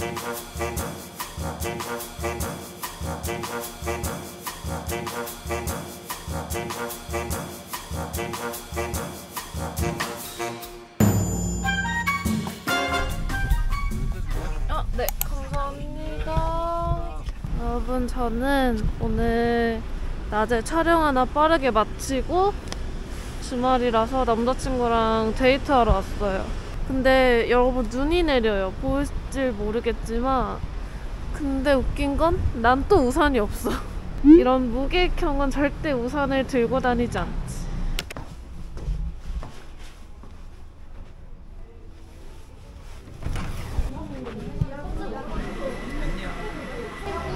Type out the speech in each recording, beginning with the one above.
네, 감사합니다. 여러분, 저는 오늘 낮에 촬영 하나 빠르게 마치고 주말이라서 남자친구랑 데이트하러 왔어요. 근데 여러분, 눈이 내려요. 보일지 모르겠지만, 근데 웃긴 건 난 또 우산이 없어. 이런 무계획형은 절대 우산을 들고 다니지 않지.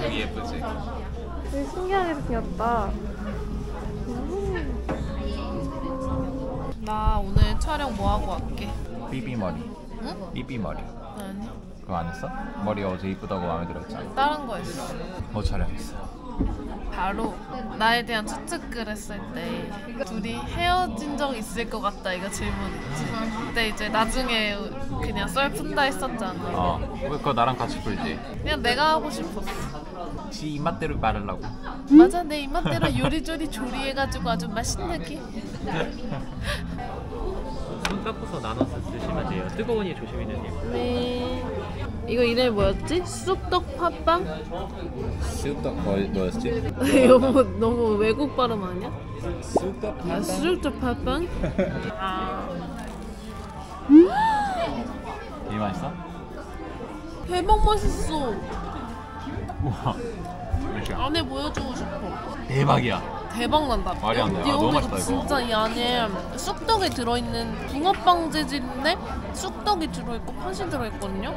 되게 예쁘지? 되게 신기하게 생겼다. 나 오늘 촬영 뭐 하고 갈게? 삐삐머리. 응? 삐삐머리. 아니, 그거 안 했어? 머리 어제 이쁘다고 마음에 들었잖아. 다른 거 했어. 뭐 촬영했어? 바로 나에 대한 추측글 했을 때 둘이 헤어진 적 있을 것 같다, 이거 질문 있지. 근데 이제 나중에 그냥 썰 푼다 했었잖아. 왜 그거 나랑 같이 풀지? 그냥 내가 하고 싶었어. 지 입맛대로 말하려고. 맞아, 내 입맛대로 요리조리 조리해가지고 아주 맛있는게. 손 닦고서 나눠서 드시면 돼요. 뜨거우니 조심히 드세요. 네. 이거 이름이 뭐였지? 쑥떡 팥빵? 쑥떡 뭐였지? 이거 너무 외국 발음 아니야? 쑥떡 팥빵? 쑥떡 팥빵? 되게 맛있어? 대박 맛있어. 우와, 안에 보여주고 싶어. 대박이야. 대박 난다. 말이 안 돼. 너무 맛있다. 진짜 이거. 이 안에 쑥떡이 들어있는 붕어빵 재질인데 쑥떡이 들어있고 팥이 들어있거든요.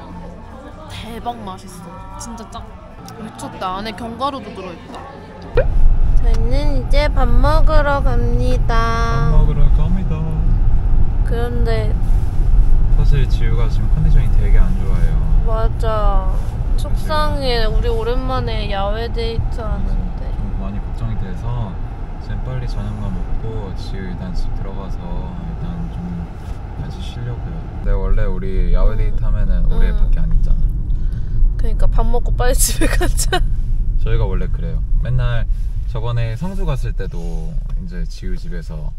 대박 맛있어. 진짜 짱 미쳤다. 안에 견과류도 들어있다. 저희는 이제 밥 먹으러 갑니다. 밥 먹으러 갑니다. 그런데 사실 지우가 지금 컨디션이 되게 안 좋아요. 맞아. 속상해. 우리 오랜만에 야외 데이트 하는데 좀 많이 걱정이 돼서 지금 빨리 저녁만 먹고 지금 일단 집 들어가서 일단 좀 같이 쉬려고요. 근데 원래 우리 야외 데이트 하면은 올해 밖에 안 있잖아. 그러니까 밥 먹고 빨리 집에 가자. 저희가 원래 그래요. 맨날 저번에 성수 갔을 때도 이제 지우 집에서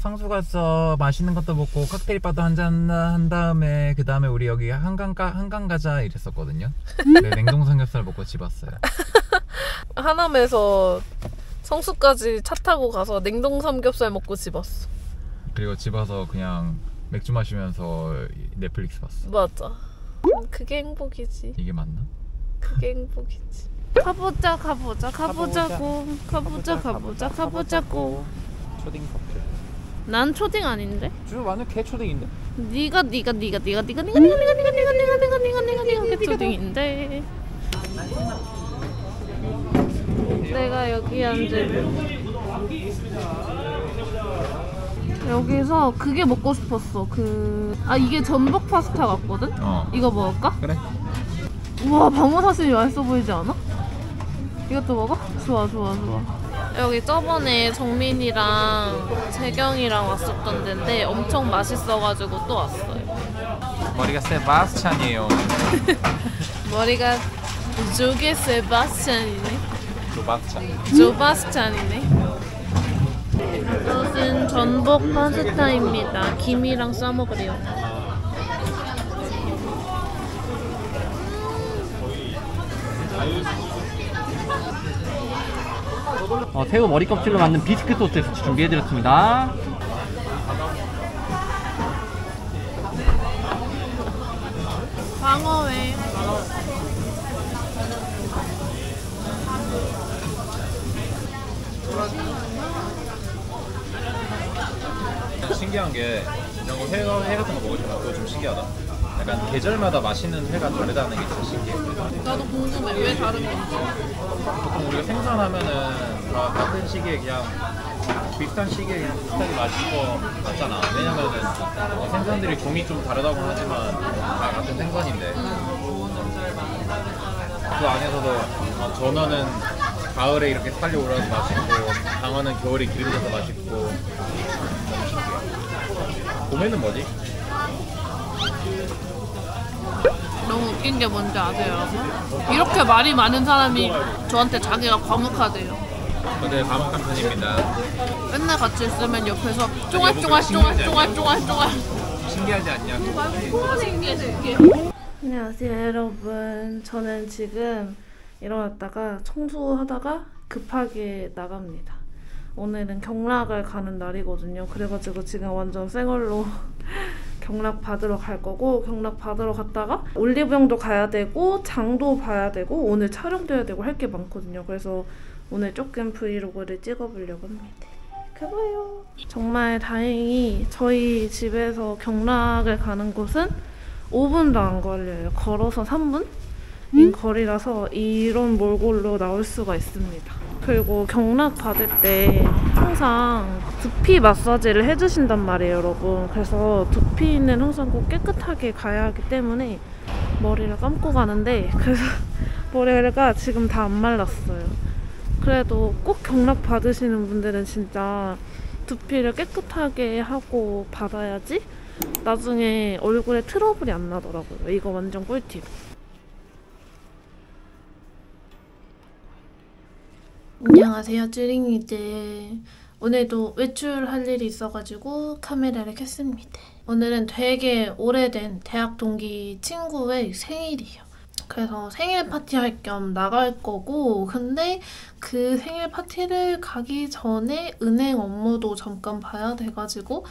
성수 가서 맛있는 것도 먹고 칵테일 바도 한잔 한 다음에 그 다음에 우리 여기 한강 가자 이랬었거든요. 근데 냉동 삼겹살 먹고 집 왔어요. 하남에서 성수까지 차 타고 가서 냉동 삼겹살 먹고 집 왔어. 그리고 집 와서 그냥 맥주 마시면서 넷플릭스 봤어. 맞아. 그게 행복이지. 이게 맞나? 그게 행복이지. 가보자고. 초딩 커플. 난 초딩 아닌데? 지금 완전 개초딩인데? 네가 개초딩인데. 내가 여기 앉으면 여기서 그게 먹고 싶었어. 이게 전복 파스타 같거든? 이거 먹을까? 그래. 우와, 방어사슴이 맛있어 보이지 않아? 이것도 먹어? 좋아. 여기 저번에 정민이랑 재경이랑 왔었던 데인데 엄청 맛있어가지고 또 왔어요. 머리가 세바스찬이에요. 머리가 조개 세바스찬이네. 조바스찬이네. 이것은 전복 파스타입니다. 김이랑 싸먹으래요. 새우 머리 껍질로 만든 비스킷 소스에 준비해드렸습니다. 방어회. 신기한 게 이런 거 회 같은 거 먹으면 그거 좀 신기하다. 약간 계절마다 맛있는 회가 다르다는 게 진짜 신기해. 나도 궁금해. 왜 다른 건지. 보통 우리가 생선하면은 다 같은 시기에 그냥 비슷한 시기에 그냥 비슷하게 맛있을 것 같잖아. 왜냐면은 생선들이 종이 좀 다르다고 하지만 다 같은 생선인데 그 안에서도 전어는 가을에 이렇게 살려오라서 맛있고 장어는 겨울에 기름져서 맛있고 너무 신기해. 봄에는 뭐지? 너무 웃긴 게 뭔지 아세요, 여러분? 이렇게 말이 많은 사람이 저한테 자기가 과묵하대요. 근데 과묵한 편입니다. 맨날 같이 있으면 옆에서 쪼갈쪼갈. 신기하지 않냐? 신기해. 안녕하세요 여러분, 저는 지금 일어났다가 청소하다가 급하게 나갑니다. 오늘은 경락을 가는 날이거든요. 그래가지고 지금 완전 쌩얼로 경락 받으러 갈 거고, 경락 받으러 갔다가 올리브영도 가야 되고 장도 봐야 되고 오늘 촬영도 해야 되고 할 게 많거든요. 그래서 오늘 조금 브이로그를 찍어보려고 합니다. 가봐요. 정말 다행히 저희 집에서 경락을 가는 곳은 5분도 안 걸려요. 걸어서 3분? 인 거리라서 이런 몰골로 나올 수가 있습니다. 그리고 경락 받을 때 항상 두피 마사지를 해주신단 말이에요, 여러분. 그래서 두피는 항상 꼭 깨끗하게 가야 하기 때문에 머리를 감고 가는데, 그래서 머리가 지금 다 안 말랐어요. 그래도 꼭 경락 받으시는 분들은 진짜 두피를 깨끗하게 하고 받아야지 나중에 얼굴에 트러블이 안 나더라고요. 이거 완전 꿀팁. 안녕하세요, 쭈링이들. 오늘도 외출할 일이 있어가지고 카메라를 켰습니다. 오늘은 되게 오래된 대학 동기 친구의 생일이에요. 그래서 생일 파티 할 겸 나갈 거고, 근데 그 생일 파티를 가기 전에 은행 업무도 잠깐 봐야 돼가지고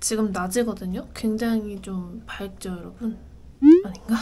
지금 낮이거든요? 굉장히 좀 밝죠, 여러분? 아닌가?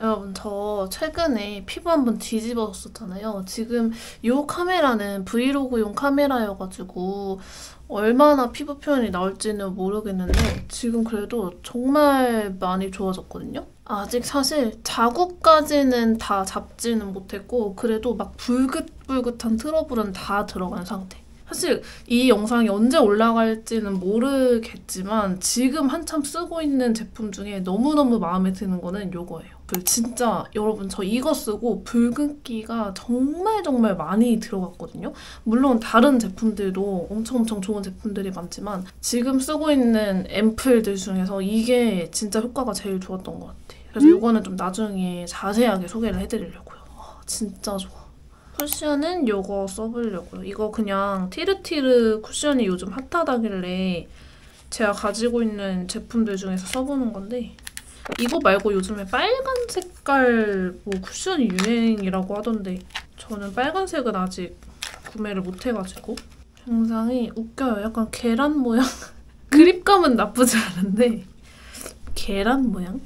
여러분, 저 최근에 피부 한번 뒤집어졌었잖아요. 지금 이 카메라는 브이로그용 카메라여가지고 얼마나 피부 표현이 나올지는 모르겠는데 지금 그래도 정말 많이 좋아졌거든요. 아직 사실 자국까지는 다 잡지는 못했고 그래도 막 불긋불긋한 트러블은 다 들어간 상태. 사실 이 영상이 언제 올라갈지는 모르겠지만 지금 한참 쓰고 있는 제품 중에 너무너무 마음에 드는 거는 요거예요. 진짜 여러분, 저 이거 쓰고 붉은기가 정말 많이 들어갔거든요. 물론 다른 제품들도 엄청 좋은 제품들이 많지만 지금 쓰고 있는 앰플들 중에서 이게 진짜 효과가 제일 좋았던 것 같아요. 그래서 요거는 좀 나중에 자세하게 소개를 해드리려고요. 와, 진짜 좋아. 쿠션은 요거 써보려고요. 이거 그냥 티르티르 쿠션이 요즘 핫하다길래 제가 가지고 있는 제품들 중에서 써보는 건데, 이거 말고 요즘에 빨간 색깔 뭐 쿠션이 유행이라고 하던데 저는 빨간색은 아직 구매를 못해가지고. 영상이 웃겨요. 약간 계란 모양? 그립감은 나쁘지 않은데 계란 모양?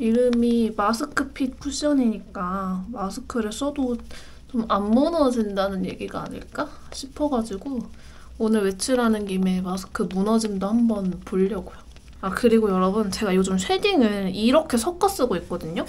이름이 마스크핏 쿠션이니까 마스크를 써도 좀 안 무너진다는 얘기가 아닐까 싶어가지고 오늘 외출하는 김에 마스크 무너짐도 한번 보려고요. 아, 그리고 여러분, 제가 요즘 쉐딩을 이렇게 섞어 쓰고 있거든요.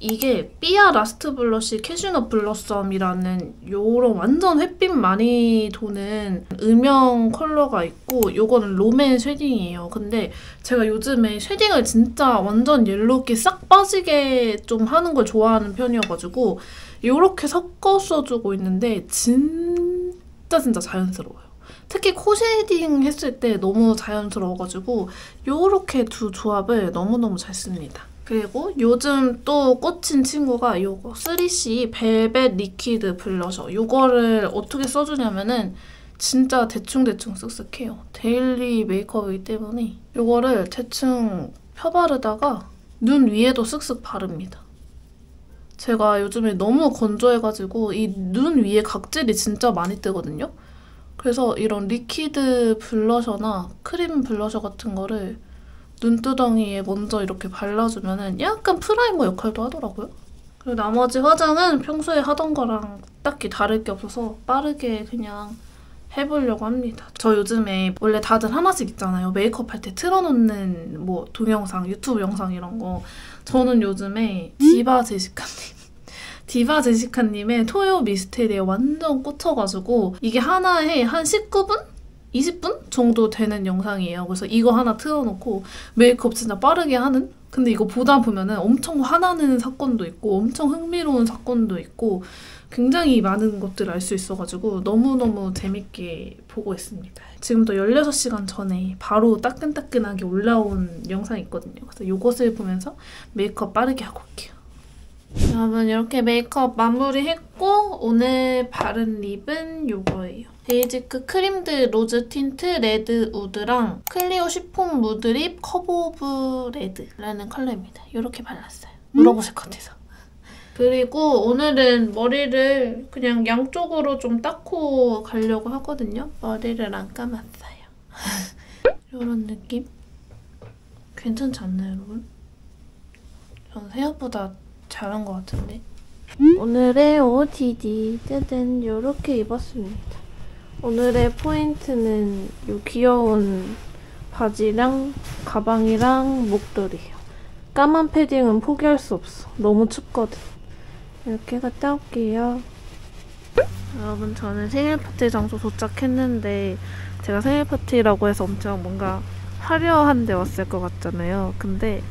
이게 삐아 라스트 블러쉬 캐슈넛 블러썸이라는 요런 완전 햇빛 많이 도는 음영 컬러가 있고, 요거는 롬앤 쉐딩이에요. 근데 제가 요즘에 쉐딩을 진짜 완전 옐로우기 싹 빠지게 좀 하는 걸 좋아하는 편이어가지고 요렇게 섞어 써주고 있는데 진짜 자연스러워요. 특히 코 쉐딩 했을 때 너무 자연스러워가지고 요렇게 두 조합을 너무너무 잘 씁니다. 그리고 요즘 또 꽂힌 친구가 요거 3CE 벨벳 리퀴드 블러셔. 요거를 어떻게 써주냐면은 진짜 대충 쓱쓱해요. 데일리 메이크업이기 때문에 요거를 대충 펴바르다가 눈 위에도 쓱쓱 바릅니다. 제가 요즘에 너무 건조해가지고 이 눈 위에 각질이 진짜 많이 뜨거든요. 그래서 이런 리퀴드 블러셔나 크림 블러셔 같은 거를 눈두덩이에 먼저 이렇게 발라주면은 약간 프라이머 역할도 하더라고요. 그리고 나머지 화장은 평소에 하던 거랑 딱히 다를 게 없어서 빠르게 그냥 해보려고 합니다. 저 요즘에 원래 다들 하나씩 있잖아요. 메이크업 할 때 틀어놓는 뭐 동영상, 유튜브 영상 이런 거. 저는 요즘에 디바 제시카님의 토요 미스테리에 완전 꽂혀가지고 이게 하나에 한 19분? 20분 정도 되는 영상이에요. 그래서 이거 하나 틀어놓고 메이크업 진짜 빠르게 하는 근데 이거 보다 보면은 엄청 화나는 사건도 있고 엄청 흥미로운 사건도 있고 굉장히 많은 것들을 알 수 있어가지고 너무너무 재밌게 보고 있습니다. 지금도 16시간 전에 바로 따끈따끈하게 올라온 영상이 있거든요. 그래서 이것을 보면서 메이크업 빠르게 하고 올게요. 여러분, 이렇게 메이크업 마무리했고 오늘 바른 립은 요거예요. 데이지크 크림드 로즈 틴트 레드 우드랑 클리오 시폰 무드립 커브 오브 레드라는 컬러입니다. 이렇게 발랐어요. 물어보실 것 같아서. 그리고 오늘은 머리를 그냥 양쪽으로 좀 닦고 가려고 하거든요. 머리를 안 감았어요. 이런 느낌? 괜찮지 않나요, 여러분? 전 생각보다 잘한 것 같은데? 오늘의 OOTD 짜잔! 이렇게 입었습니다. 오늘의 포인트는 이 귀여운 바지랑 가방이랑 목도리예요. 까만 패딩은 포기할 수 없어. 너무 춥거든. 이렇게 갔다 올게요. 여러분, 저는 생일파티 장소 도착했는데 제가 생일파티라고 해서 엄청 뭔가 화려한 데 왔을 것 같잖아요. 근데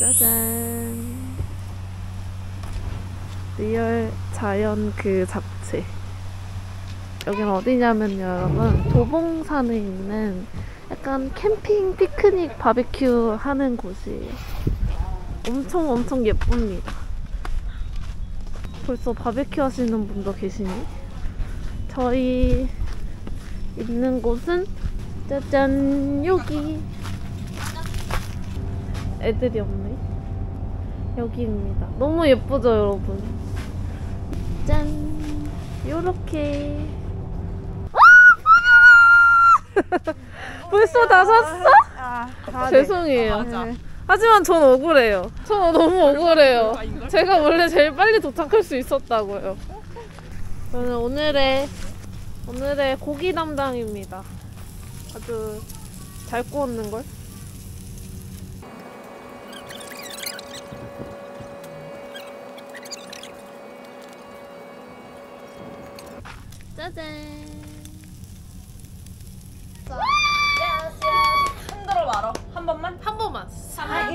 짜잔! 리얼 자연 그 자체. 여기는 어디냐면요, 여러분, 도봉산에 있는 약간 캠핑, 피크닉, 바비큐 하는 곳이에요. 엄청 예쁩니다. 벌써 바비큐 하시는 분도 계시니? 저희 있는 곳은 짜잔! 여기! 애들이 없네. 여기입니다. 너무 예쁘죠, 여러분? 짠! 요렇게 벌써 다 샀어? 아, 죄송해요. 아, 맞아. 하지만 전 억울해요. 전 너무 억울해요. 제가 원래 제일 빨리 도착할 수 있었다고요. 저는 오늘의 고기 담당입니다. 아주 잘 구웠는걸? 짜잔!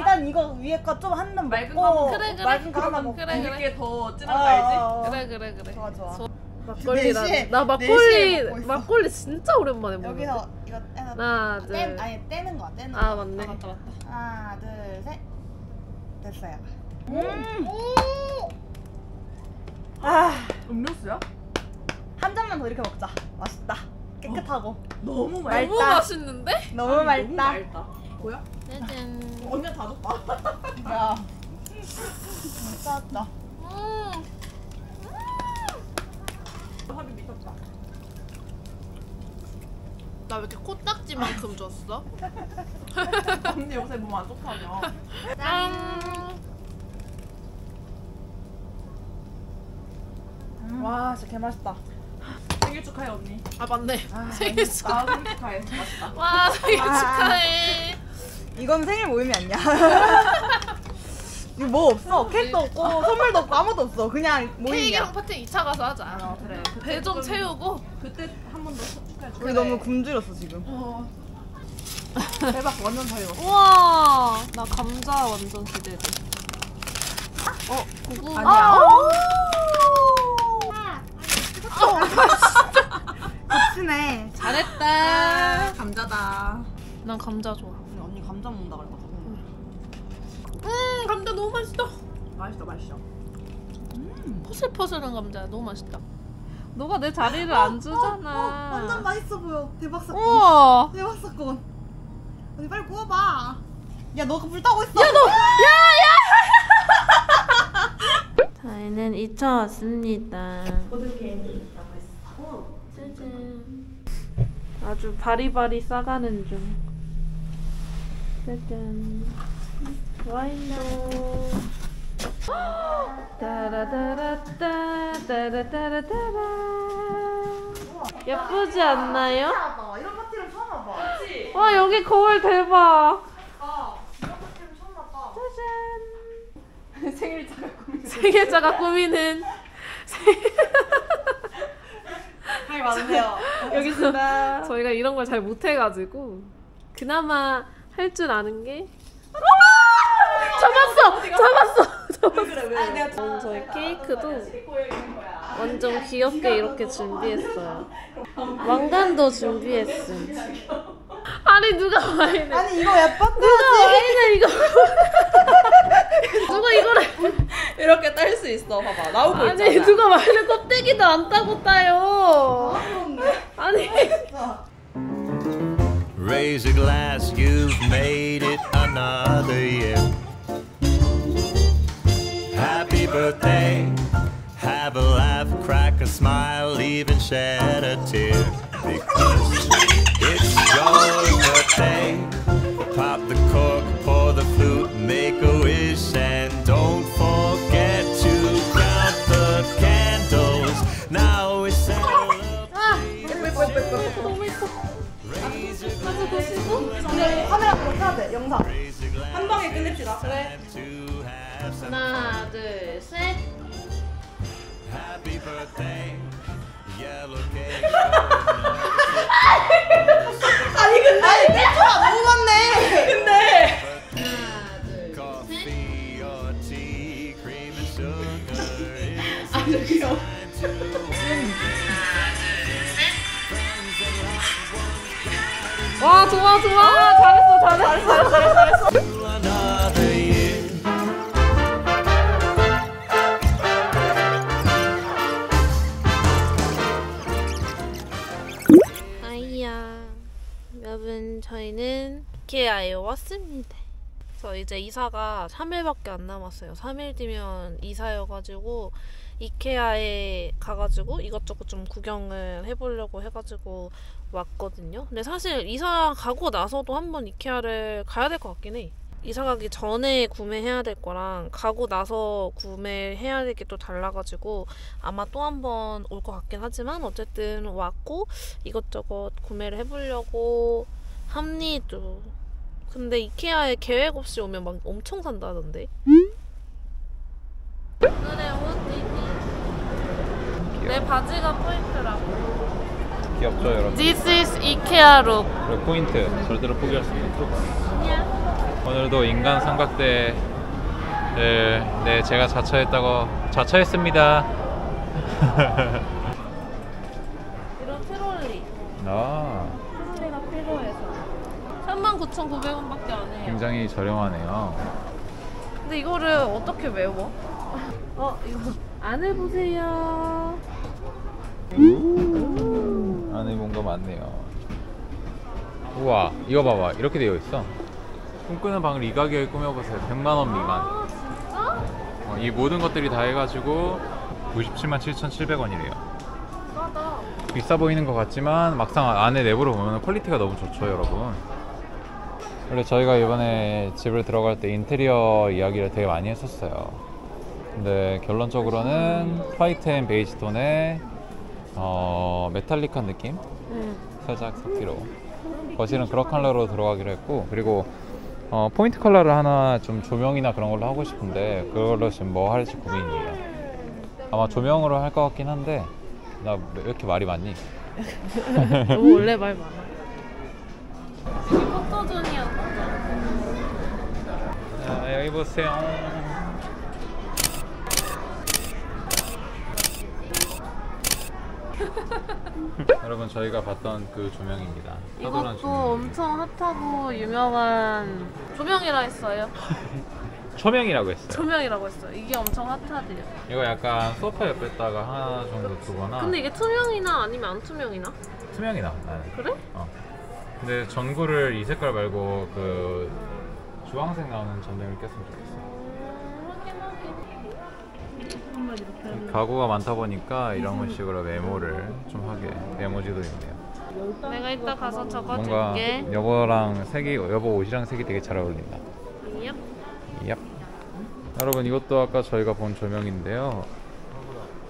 일단 이거 위에 거 좀 한 번 먹고 맑은 거 하나 먹고 그래 더 진한 거 알지? 그래 좋아. 막걸리 진짜 오랜만에 먹어. 여기서 이거 하나 둘 아니 떼는 거야 떼는 거. 아 맞네. 맞다. 하나 둘 셋 됐어요. 아 음료수야? 한 잔만 더 이렇게 먹자. 맛있다. 깨끗하고 너무 맑다. 너무 맛있는데? 너무 맑다. 뭐야? 짜잔. 언니가 다 줬다. 야. 짜다. 합이 미쳤다. 나 왜 이렇게 코딱지만큼 줬어? 언니 요새 몸 안 좋다며. 짠. 와, 진짜 개맛있다. 생일 축하해, 언니. 아, 맞네. 생일 축하해. 생일 축하해. 맛있다. 와, 생일 축하해. 이건 생일 모임이 아니야. 이거 뭐 없어. 케이크도 없고 선물도 없고 아무도 없어. 그냥 모임이야. 케이크랑 파티 2차 가서 하자. 아, 그래. 배 좀 채우고 그때 한 번 더 축하해. 우리 그래. 너무 굶주렸어 지금. 대박. 완전 잘 익었어. 우와. 나 감자 완전 기대돼. 고구. 아니야. 고치네. 잘했다. 아, 감자다. 난 감자 좋아. 감자 먹는다 그래가지고. 감자 너무 맛있어. 맛있어. 포슬포슬한 감자 너무 맛있다. 너가 내 자리를 안 주잖아. 완전 맛있어 보여. 대박 사건. 우와. 대박 사건. 언니 빨리 구워봐. 야 너 불 타고 있어. 야 너. 야. 저희는 2차 왔습니다. 모든 개인들이 있다고 했어. 짜잔. 아주 바리바리 싸가는 중. 짜잔. 와인노. 따라따라따. 예쁘지 않나요? 이런 파티를 처음 와봐. 그치? 와, 여기 거울 대박. 이런 파티를 처음 와봐. 짜잔. 생일자가 꾸미는. 잘 맞네요. 여기서 저희가 이런 걸 잘 못해가지고. 그나마 할 줄 아는 게 잡았어. 아, 내가 저희 케이크도 완전 귀엽게 이렇게 준비했어요. 왕관도 준비했음. 아니 누가 와인을? 아니 이거 예뻤다. 누가 와인을 이거? 누가 이거를 이렇게 딸 수 있어? 봐봐 나오고 있잖아. 아니 누가 와인을 껍데기도 안 따고 따요. 아니. Raise a glass, you've made it another year. Happy birthday. Have a laugh, crack a smile, even shed a tear. Because it's your birthday. Pop the cork, pour the flute, make a wish, and don't forget to count the candles. Now it's 카메라 보러 켜야 돼, 영상. 한 방에 끝냅시다. 그래. 하나, 둘, 셋. Happy birthday, yellow cake. 아니 근데 멘트가 너무 많네. 근데 하나, 둘, 셋. 아 귀여워. 와 좋아 좋아. 아, 잘했어. 아이야 여러분, 저희는 이케아에 왔습니다. 그래서 이제 이사가 3일밖에 안 남았어요. 3일 뒤면 이사여가지고 이케아에 가가지고 이것저것 좀 구경을 해보려고 해가지고 왔거든요. 근데 사실 이사 가고 나서도 한번 이케아를 가야 될 것 같긴 해. 이사 가기 전에 구매해야 될 거랑 가고 나서 구매해야 될 게 또 달라가지고 아마 또 한번 올 것 같긴 하지만 어쨌든 왔고 이것저것 구매를 해보려고 합니다. 근데 이케아에 계획 없이 오면 막 엄청 산다던데. 내 바지가 포인트라고. 귀엽죠 여러분? This is 이케아 룩. 그래, 포인트 절대로 포기할 수 없는 룩. 오늘도 인간 삼각대를 네 제가 자처했습니다. 이런 트롤리. 아. 트롤리가 필요해서 39,900원밖에 안 해요. 굉장히 저렴하네요. 근데 이거를 어떻게 외워? 이거 안 해보세요. 안에 뭔가 많네요. 우와 이거 봐봐, 이렇게 되어있어. 꿈꾸는 방을 이 가격에 꾸며보세요. 100만원 미만. 아 진짜? 이 모든 것들이 다 해가지고 977,700원이래요 싸다. 비싸 보이는 것 같지만 막상 안에 내부로 보면 퀄리티가 너무 좋죠 여러분. 원래 저희가 이번에 집을 들어갈 때 인테리어 이야기를 되게 많이 했었어요. 근데 결론적으로는 화이트 앤 베이지 톤의 메탈릭한 느낌? 살짝 섞기로 거실은 그런 컬러로 들어가기로 했고, 그리고 포인트 컬러를 하나 좀 조명이나 그런 걸로 하고 싶은데 그걸로 지금 뭐 할지 고민이에요. 아마 조명으로 할 것 같긴 한데 나 왜 이렇게 말이 많니? 너 원래 말 많아. 여기 포토존이야. 자 여기 보세요. 여러분 저희가 봤던 그 조명입니다. 이것도 조명. 엄청 핫하고 유명한 조명이라 했어요. 조명이라고 했어요. 이게 엄청 핫하대요. 이거 약간 소파 옆에다가 하나 정도 두거나. 근데 이게 투명이나 아니면 안 투명이나? 투명이나 나는. 그래? 근데 전구를 이 색깔 말고 그 주황색 나오는 전등을 꼈으면 좋겠어. 가구가 많다 보니까 이런 식으로 메모를 좀 하게. 메모지도 있네요. 내가 이따 가서 적어줄게. 뭔가 여보랑 색이, 여보 옷이랑 색이 되게 잘 어울린다. 얍. 여러분 이것도 아까 저희가 본 조명인데요.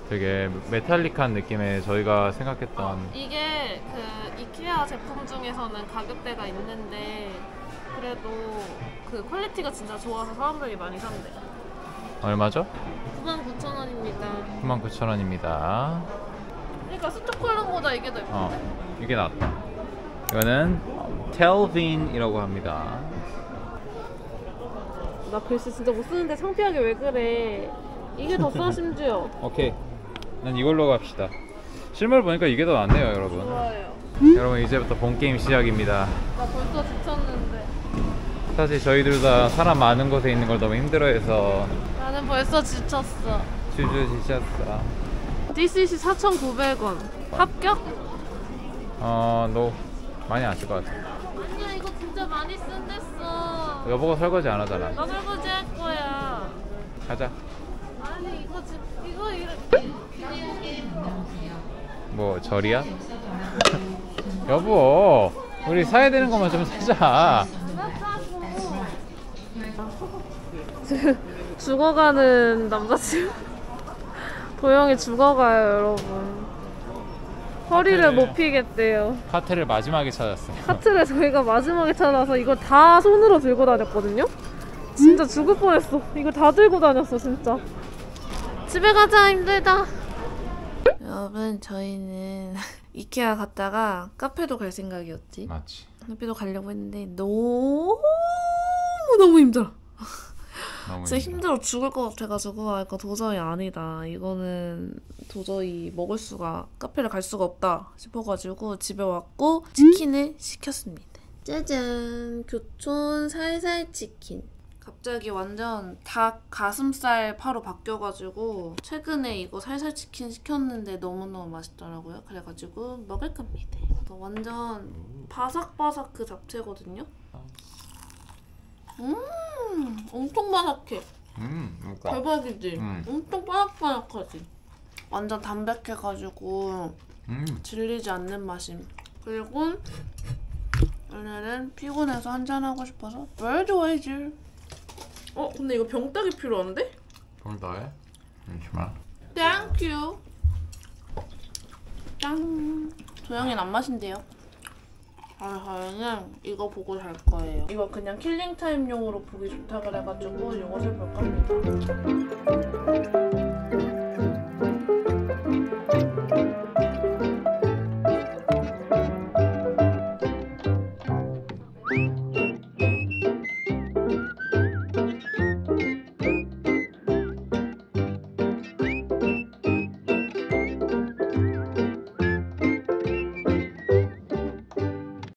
되게 메탈릭한 느낌의 저희가 생각했던 이게 그 이케아 제품 중에서는 가격대가 있는데 그래도 그 퀄리티가 진짜 좋아서 사람들이 많이 산대. 얼마죠? 99,000원입니다. 99,000원입니다. 그러니까 스톡홀름보다 이게 더 예쁜데? 이게 낫다. 이거는 텔빈이라고 합니다. 나 글씨 진짜 못 쓰는데 창피하게 왜 그래. 이게 더 써 심지어. 오케이. 난 이걸로 갑시다. 실물 보니까 이게 더 낫네요, 여러분. 좋아요. 여러분 이제부터 본 게임 시작입니다. 나 벌써 지쳤는데. 사실 저희들 다 사람 많은 곳에 있는 걸 너무 힘들어해서. 나는 벌써 지쳤어. 주주 지쳤어. DCC 4,900원. 합격? 너 많이 안 쓸 것 같아. 아니야, 이거 진짜 많이 쓴댔어. 여보가 설거지 안 하잖아. 나 설거지 할 거야. 가자. 아니 이거 이렇게 뭐 절이야? 여보 우리 사야 되는 것만 좀 사자. 죽어가는 남자친구. 도영이 죽어가요 여러분. 허리를 못 피겠대요. 카트를 마지막에 찾았어요. 카트를 저희가 마지막에 찾아서 이걸 다 손으로 들고 다녔거든요? 진짜 죽을 뻔했어. 이걸 다 들고 다녔어 진짜. 집에 가자 힘들다. 여러분 저희는 이케아 갔다가 카페도 갈 생각이었지. 맞지. 카페도 가려고 했는데 너무 힘들어. 진짜 힘들어 죽을 것 같아가지고 아 이거 도저히 아니다. 이거는 도저히 먹을 수가 카페를 갈 수가 없다 싶어가지고 집에 왔고 치킨을 시켰습니다. 짜잔 교촌 살살 치킨. 갑자기 완전 닭 가슴살 파로 바뀌어가지고 최근에 이거 살살치킨 시켰는데 너무너무 맛있더라고요. 그래가지고 먹을 겁니다. 완전 바삭바삭 그 잡채거든요? 엄청 바삭해. 그러니까. 대박이지? 엄청 바삭바삭하지? 완전 담백해가지고 질리지 않는 맛임. 그리고 오늘은 피곤해서 한잔하고 싶어서 뭘 좋아해줄. 근데 이거 병따기 필요한데? 병을 따해? 잠시만. 땡큐. 짠. 도영이는 안 마신대요. 저희는 이거 보고 잘 거예요. 이거 그냥 킬링타임용으로 보기 좋다 그래가지고 이것을 볼 겁니다.